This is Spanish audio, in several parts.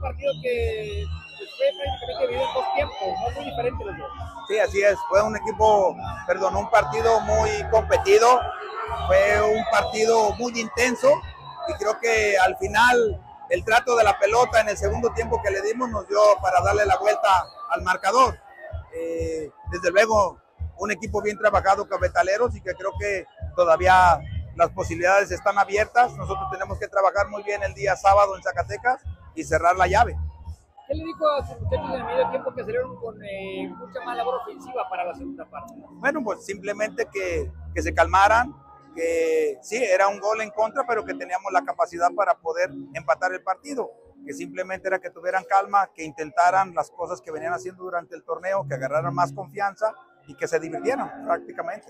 partido que fue prácticamente dividido en dos tiempos, ¿no? Muy diferente los dos. Sí, así es. Fue un equipo, perdón, un partido muy competido. Fue un partido muy intenso y creo que al final el trato de la pelota en el segundo tiempo que le dimos nos dio para darle la vuelta al marcador. Desde luego, un equipo bien trabajado, Cafetaleros, y que creo que todavía las posibilidades están abiertas. Nosotros tenemos que trabajar muy bien el día sábado en Zacatecas y cerrar la llave. ¿Qué le dijo a sus muchachos en el medio tiempo que salieron con mucha más labor ofensiva para la segunda parte? Bueno, pues simplemente que se calmaran, que sí, era un gol en contra, pero que teníamos la capacidad para poder empatar el partido, que simplemente era que tuvieran calma, que intentaran las cosas que venían haciendo durante el torneo, que agarraran más confianza y que se divirtieran prácticamente.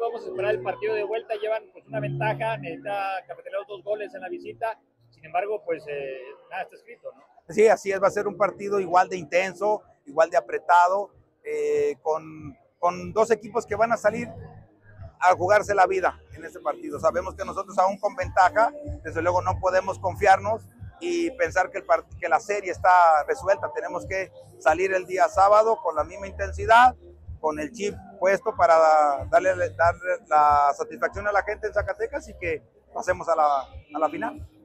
Vamos a esperar el partido de vuelta, llevan pues una ventaja, necesita Cafetaleros 2 goles en la visita, sin embargo pues nada está escrito, ¿no? Sí, así es, va a ser un partido igual de intenso, igual de apretado, con dos equipos que van a salir a jugarse la vida en este partido. Sabemos que nosotros aún con ventaja, desde luego no podemos confiarnos y pensar que la serie está resuelta. Tenemos que salir el día sábado con la misma intensidad, con el chip puesto para darle la satisfacción a la gente en Zacatecas y que pasemos a la final.